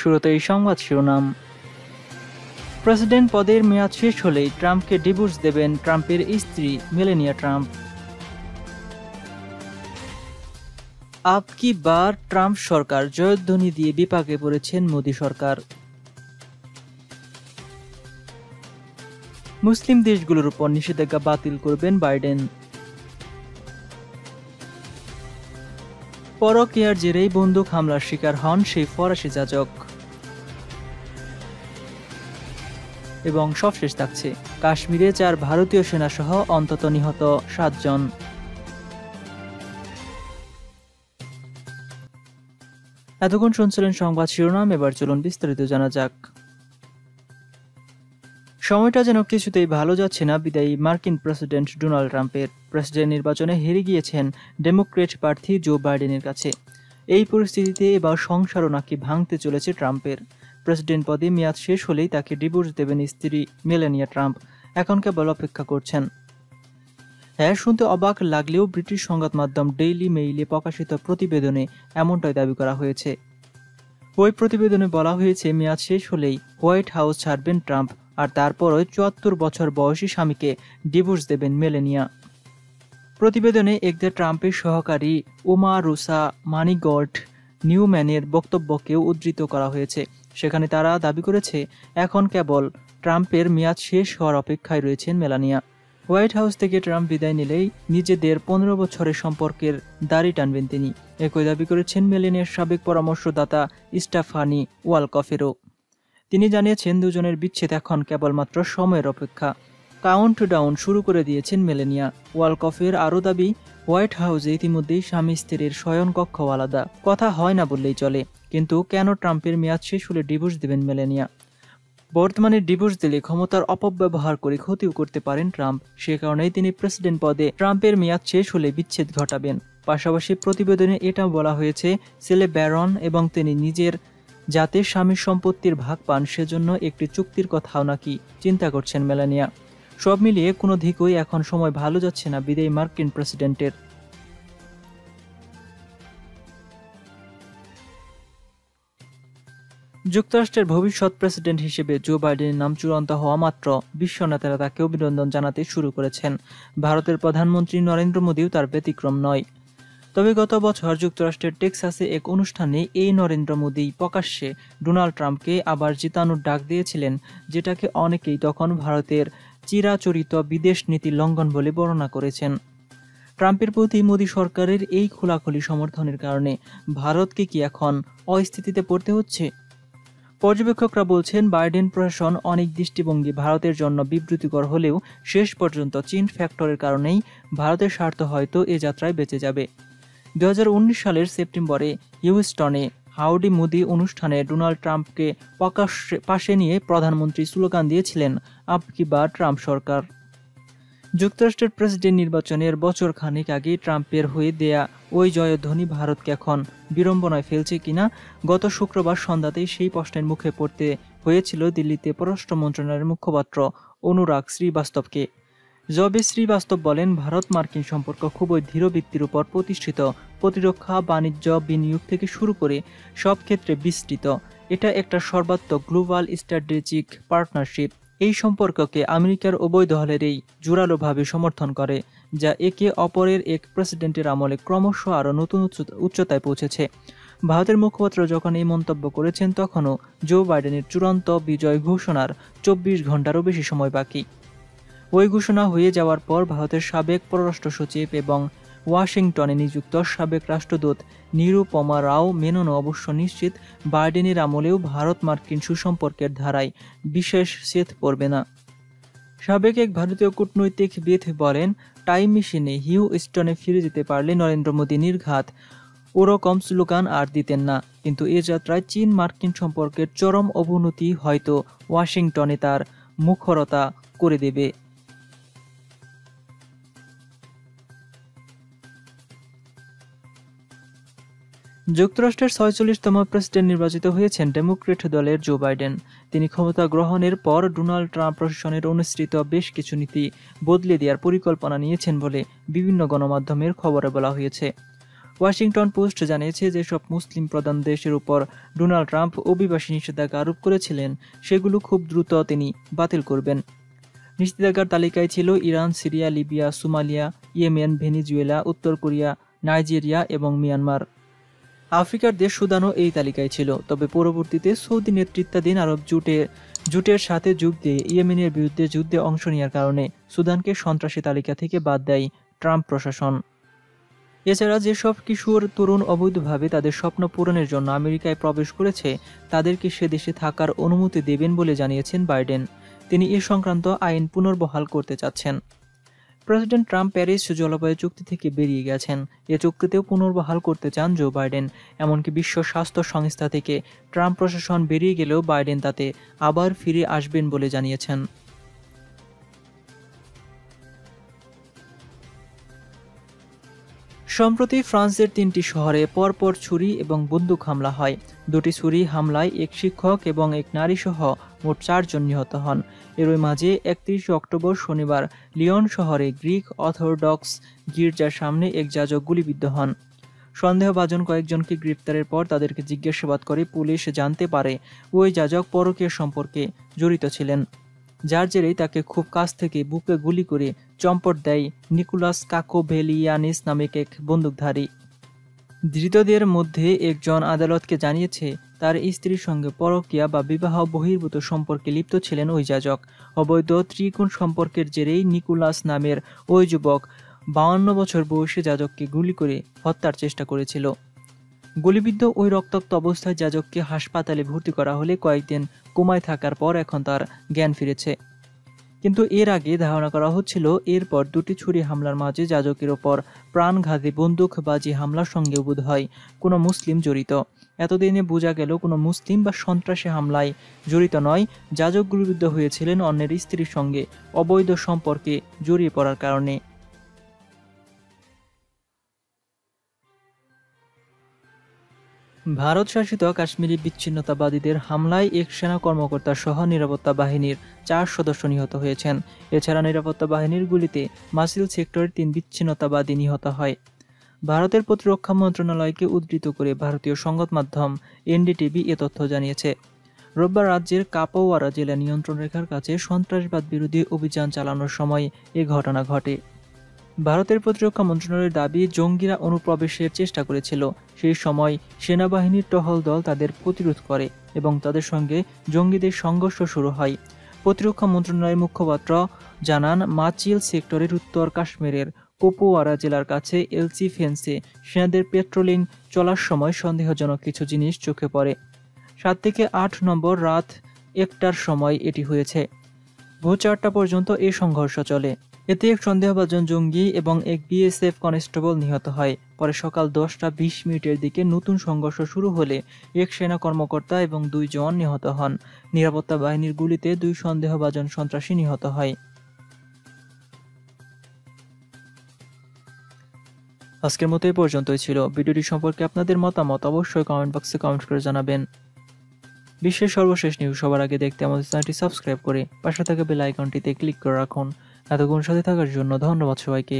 শুরুতেই সংবাদ শিরোনাম। প্রেসিডেন্ট পদের মেয়াদ শেষ হলেই ট্রাম্পকে ডিভোর্স দেবেন ট্রাম্পের স্ত্রী মেলানিয়া ট্রাম্প। আপকি বার ট্রাম্প সরকার জয়ধ্বনি দিয়ে বিপাকে পড়েছেন মোদি সরকার। মুসলিম দেশগুলোর উপর নিষেধাজ্ঞা বাতিল করবেন বাইডেন। পরকীয়ার জেরেই বন্দুক হামলার শিকার হন সেই ফরাসি যাজক। এবং সবশেষ থাকছে কাশ্মীরে 4 ভারতীয় সেনাসহ অন্তত নিহত 7 জন। এতক্ষণ শুনছিলেন সংবাদ শিরোনাম, এবার চলুন বিস্তারিত জানা যাক। সময়টা যেন কিছুতেই ভালো যাচ্ছে না বিদায়ী মার্কিন প্রেসিডেন্ট ডোনাল্ড ট্রাম্পের। প্রেসিডেন্ট নির্বাচনে হেরে গিয়েছেন ডেমোক্রেট প্রার্থী জো বাইডেনের কাছে। এই পরিস্থিতিতে এবার সংসারও নাকি ভাঙতে চলেছে ট্রাম্পের। প্রেসিডেন্ট পদে মেয়াদ শেষ হলেই তাকে ডিভোর্স দেবেন স্ত্রী মেলানিয়া ট্রাম্প। এখন কেবল অপেক্ষা করছেন। হ্যাঁ, শুনতে অবাক লাগলেও ব্রিটিশ সংবাদ মাধ্যম ডেইলি মেইলে প্রকাশিত প্রতিবেদনে এমনটাই দাবি করা হয়েছে। ওই প্রতিবেদনে বলা হয়েছে মেয়াদ শেষ হলেই হোয়াইট হাউস ছাড়বেন ট্রাম্প, আর তারপরই 74 বছর বয়সী স্বামীকে ডিভোর্স দেবেন মেলানিয়া। প্রতিবেদনে একদা ট্রাম্পের সহকারী ওমা রুসা মানিগল্ড নিউম্যানের বক্তব্যকেও উদ্ধৃত করা হয়েছে। সেখানে তারা দাবি করেছে এখন কেবল ট্রাম্পের মেয়াদ শেষ হওয়ার অপেক্ষায় রয়েছেন মেলানিয়া। হোয়াইট হাউস থেকে ট্রাম্প বিদায় নিলেই নিজেদের 15 বছরের সম্পর্কের দাড়ি টানবেন তিনি। একই দাবি করেছেন মেলানিয়ার সাবেক পরামর্শদাতা স্টেফানি ওয়ালকফেরও। তিনি জানিয়েছেন দুজনের বিচ্ছেদ এখন কেবলমাত্র সময়ের অপেক্ষা। কাউন্ট ডাউন শুরু করে দিয়েছেন মেলানিয়া। ওয়ালকফের আরও দাবি, হোয়াইট হাউসে ইতিমধ্যেই স্বামী স্ত্রীর শয়নকক্ষ আলাদা, কথা হয় না বললেই চলে। কিন্তু কেন ট্রাম্পের মেয়াদ শেষ হলে ডিভোর্স দেবেন মেলানিয়া? বর্তমানে ডিভোর্স দিলে ক্ষমতার অপব্যবহার করে ক্ষতিও করতে পারেন ট্রাম্প। সে কারণেই তিনি প্রেসিডেন্ট পদে ট্রাম্পের মেয়াদ শেষ হলে বিচ্ছেদ ঘটাবেন। পাশাপাশি প্রতিবেদনে এটা বলা হয়েছে ছেলে ব্যারন এবং তিনি নিজের যাতে স্বামীর সম্পত্তির ভাগ পান সেজন্য একটি চুক্তির কথাও নাকি চিন্তা করছেন মেলানিয়া। সব মিলিয়ে কোনো দিকই এখন সময় ভালো যাচ্ছে না বিদায়ী মার্কিন প্রেসিডেন্টের। যুক্তরাষ্ট্রের ভবিষ্যৎ প্রেসিডেন্ট হিসেবে জো বাইডেনের নাম চূড়ান্ত হওয়া মাত্র বিশ্ব নেতারা তাকে অভিনন্দন জানাতে শুরু করেছেন। ভারতের প্রধানমন্ত্রী নরেন্দ্র মোদিও তার ব্যতিক্রম নয়। তবে গত বছর যুক্তরাষ্ট্রের টেক্সাসে এক অনুষ্ঠানে এই নরেন্দ্র মোদি প্রকাশ্যে ডোনাল্ড ট্রাম্পকে আবার জিতানোর ডাক দিয়েছিলেন, যেটাকে অনেকেই তখন ভারতের চিরাচরিত বিদেশ নীতি লঙ্ঘন বলে বর্ণনা করেছেন। ট্রাম্পের প্রতি মোদি সরকারের এই খোলাখুলি সমর্থনের কারণে ভারতকে কি এখন অস্থিতিতে পড়তে হচ্ছে? পর্যবেক্ষকরা বলছেন বাইডেন প্রশাসন অনেক দৃষ্টিভঙ্গি ভারতের জন্য বিব্রতিকর হলেও শেষ পর্যন্ত চীন ফ্যাক্টরের কারণেই ভারতের স্বার্থ হয়তো এ যাত্রায় বেঁচে যাবে। 2019 সালের সেপ্টেম্বরে হিউস্টনে হাউডি মোদি অনুষ্ঠানে ডোনাল্ড ট্রাম্পকে পাশে নিয়ে প্রধানমন্ত্রী স্লোগান দিয়েছিলেন আপকি বার ট্রাম্প সরকার। যুক্তরাষ্ট্রের প্রেসিডেন্ট নির্বাচনের বছর খানেক আগে ট্রাম্পের হয়ে দেয়া ওই জয়ধ্বনি ভারতকে এখন বিড়ম্বনায় ফেলছে কিনা, গত শুক্রবার সন্ধ্যাতেই সেই প্রশ্নের মুখে পড়তে হয়েছিল দিল্লিতে পররাষ্ট্র মন্ত্রণালয়ের মুখপাত্র অনুরাগ শ্রীবাস্তবকে। জবে শ্রীবাস্তব বলেন, ভারত মার্কিন সম্পর্ক খুবই ধীর ভিত্তির উপর প্রতিষ্ঠিত, প্রতিরক্ষা, বাণিজ্য, বিনিয়োগ থেকে শুরু করে সব ক্ষেত্রে বিস্তৃত। এটা একটা সর্বাত্মক গ্লোবাল স্ট্র্যাটেজিক পার্টনারশিপ। এই সম্পর্ককে আমেরিকার উভয় দলেরই জোরালোভাবে সমর্থন করে, যা একে অপরের এক প্রেসিডেন্টের আমলে ক্রমশ আরও নতুন উচ্চতায় পৌঁছেছে। ভারতের মুখপাত্র যখন এই মন্তব্য করেছেন তখনও জো বাইডেনের চূড়ান্ত বিজয় ঘোষণার 24 ঘন্টারও বেশি সময় বাকি। ওই ঘোষণা হয়ে যাওয়ার পর ভারতের সাবেক পররাষ্ট্র সচিব এবং ওয়াশিংটনে নিযুক্ত সাবেক রাষ্ট্রদূত নিরুপমা রাও মেনন অবশ্য নিশ্চিত বাইডেনের আমলেও ভারত মার্কিন সুসম্পর্কের ধারায় বিশেষ ছেদ পড়বে না। সাবেক এক ভারতীয় কূটনৈতিকবিদ বলেন, টাইম মেশিনে হিউস্টনে ফিরে যেতে পারলে নরেন্দ্র মোদি নির্ঘাত ওরকম স্লোগান আর দিতেন না। কিন্তু এ যাত্রায় চীন মার্কিন সম্পর্কের চরম অবনতি হয়তো ওয়াশিংটনে তার মুখরতা করে দেবে। যুক্তরাষ্ট্রের 46তম প্রেসিডেন্ট নির্বাচিত হয়েছেন ডেমোক্রেট দলের জো বাইডেন। তিনি ক্ষমতা গ্রহণের পর ডোনাল্ড ট্রাম্প প্রশাসনের অনুসৃত বেশ কিছু নীতি বদলে দেওয়ার পরিকল্পনা নিয়েছেন বলে বিভিন্ন গণমাধ্যমের খবরে বলা হয়েছে। ওয়াশিংটন পোস্ট জানিয়েছে, যেসব মুসলিম প্রধান দেশের উপর ডোনাল্ড ট্রাম্প অভিবাসী নিষেধাজ্ঞা আরোপ করেছিলেন সেগুলো খুব দ্রুত তিনি বাতিল করবেন। নিষেধাজ্ঞার তালিকায় ছিল Iran, Syria, Libya, Somalia, Yemen, Venezuela, উত্তর কোরিয়া, নাইজেরিয়া এবং মিয়ানমার। আফ্রিকার দেশ সুদানও এই তালিকায় ছিল, তবে পরবর্তীতে সৌদি নেতৃত্বাধীন আরব জোটের সাথে যোগ দিয়ে ইয়েমেনের বিরুদ্ধে যুদ্ধে অংশ নেওয়ার কারণে সুদানকে সন্ত্রাসী তালিকা থেকে বাদ দেয় ট্রাম্প প্রশাসন। এছাড়া যেসব কিশোর তরুণ অবৈধভাবে তাদের স্বপ্ন পূরণের জন্য আমেরিকায় প্রবেশ করেছে তাদেরকে সে দেশে থাকার অনুমতি দেবেন বলে জানিয়েছেন বাইডেন। তিনি এ সংক্রান্ত আইন পুনর্বহাল করতে চাচ্ছেন। প্রেসিডেন্ট ট্রাম্প প্যারিস জলবায়ু চুক্তি থেকে বেরিয়ে গেছেন, এ চুক্তিতেও পুনর্বহাল করতে চান জো বাইডেন। এমনকি বিশ্ব স্বাস্থ্য সংস্থা থেকে ট্রাম্প প্রশাসন বেরিয়ে গেলেও বাইডেন তাতে আবার ফিরে আসবেন বলে জানিয়েছেন। সম্প্রতি ফ্রান্সের 3টি শহরে পরপর ছুরি এবং বন্দুক হামলা হয়। 2টি ছুরি হামলায় এক শিক্ষক এবং এক নারীসহ মোট 4 জন নিহত হন। এরই মাঝে 31 অক্টোবর শনিবার লিওন শহরে গ্রিক অর্থোডক্স গির্জার সামনে এক যাজক গুলিবিদ্ধ হন। সন্দেহভাজন কয়েকজনকে গ্রেপ্তারের পর তাদেরকে জিজ্ঞাসাবাদ করে পুলিশ জানতে পারে ওই যাজক পরকীয়া সম্পর্কে জড়িত ছিলেন, যার জেরেই তাকে খুব কাছ থেকে বুকে গুলি করে চম্পট দেয় নিকোলাস কাকোভেলিয়ানিস নামের এক বন্দুকধারী। ধৃতদের মধ্যে একজন আদালতকে জানিয়েছে তার স্ত্রীর সঙ্গে পরকীয়া বা বিবাহ বহির্ভূত সম্পর্কে লিপ্ত ছিলেন ওই যাজক। অবৈধ ত্রিকোণ সম্পর্কের জেরেই নিকোলাস নামের ওই যুবক 52 বছর বয়সে যাজককে গুলি করে হত্যার চেষ্টা করেছিল। গুলিবিদ্ধ ওই রক্তাক্ত অবস্থায় যাজককে হাসপাতালে ভর্তি করা হলে কয়েকদিন কোমায় থাকার পর এখন তার জ্ঞান ফিরেছে, কিন্তু এর আগে ধারণা করা হচ্ছিল এরপর 2টি ছুরি হামলার মাঝে যাজকের ওপর প্রাণঘাতী বন্দুকবাজি হামলার সঙ্গে বোধ হয় কোনো মুসলিম জড়িত। এতদিনে বোঝা গেল কোনো মুসলিম বা সন্ত্রাসী হামলায় জড়িত নয়, যাজক গুলিবিদ্ধ হয়েছিলেন অন্যের স্ত্রীর সঙ্গে অবৈধ সম্পর্কে জড়িয়ে পড়ার কারণে। ভারত শাসিত কাশ্মীরি বিচ্ছিন্নতাবাদীদের হামলায় এক সেনা কর্মকর্তা সহ নিরাপত্তা বাহিনীর 4 সদস্য নিহত হয়েছেন। এছাড়া নিরাপত্তা বাহিনীর গুলিতে মাসিল সেক্টরের 3 বিচ্ছিন্নতাবাদী নিহত হয়। ভারতের প্রতিরক্ষা মন্ত্রণালয়কে উদ্ধৃত করে ভারতীয় সংবাদ মাধ্যম এনডিটিভি এ তথ্য জানিয়েছে। রোববার রাজ্যের কাপওয়ারা জেলা নিয়ন্ত্রণ রেখার কাছে সন্ত্রাসবাদ বিরোধী অভিযান চালানোর সময় এ ঘটনা ঘটে। ভারতের প্রতিরক্ষা মন্ত্রণালয়ের দাবি, জঙ্গিরা অনুপ্রবেশের চেষ্টা করেছিল, সেই সময় সেনাবাহিনীর টহল দল তাদের প্রতিরোধ করে এবং তাদের সঙ্গে জঙ্গিদের সংঘর্ষ শুরু হয়। প্রতিরক্ষা মন্ত্রণালয়ের মুখপাত্র জানান, মাচিল সেক্টরের উত্তর কাশ্মীরের কুপওয়ারা জেলার কাছে এলসি ফেন্সে সেনাদের পেট্রোলিং চলার সময় সন্দেহজনক কিছু জিনিস চোখে পড়ে। 7 থেকে 8 নম্বর রাত 1টার সময় এটি হয়েছে। ভোর 4টা পর্যন্ত এ সংঘর্ষ চলে। এতে এক সন্দেহভাজন জঙ্গি এবং এক বিএসএফ কনস্টেবল নিহত হয়। পরে সকাল 10টা 20 মিনিটের দিকে নতুন সংঘর্ষ শুরু হলে এক সেনা কর্মকর্তা এবং 2 জন নিহত হন। নিরাপত্তা বাহিনীর গুলিতে 2 সন্দেহভাজন সন্ত্রাসী নিহত হয়। আজকের মতো এই পর্যন্তই ছিল। ভিডিওটি সম্পর্কে আপনাদের মতামত অবশ্যই কমেন্ট বক্সে কমেন্ট করে জানাবেন। বিশ্বের সর্বশেষ নিউজ সবার আগে দেখতে আমাদের চ্যানেলটি সাবস্ক্রাইব করে পাশে থাকা বেল আইকনটিতে ক্লিক করে রাখুন। এতক্ষণ সাথে থাকার জন্য ধন্যবাদ সবাইকে।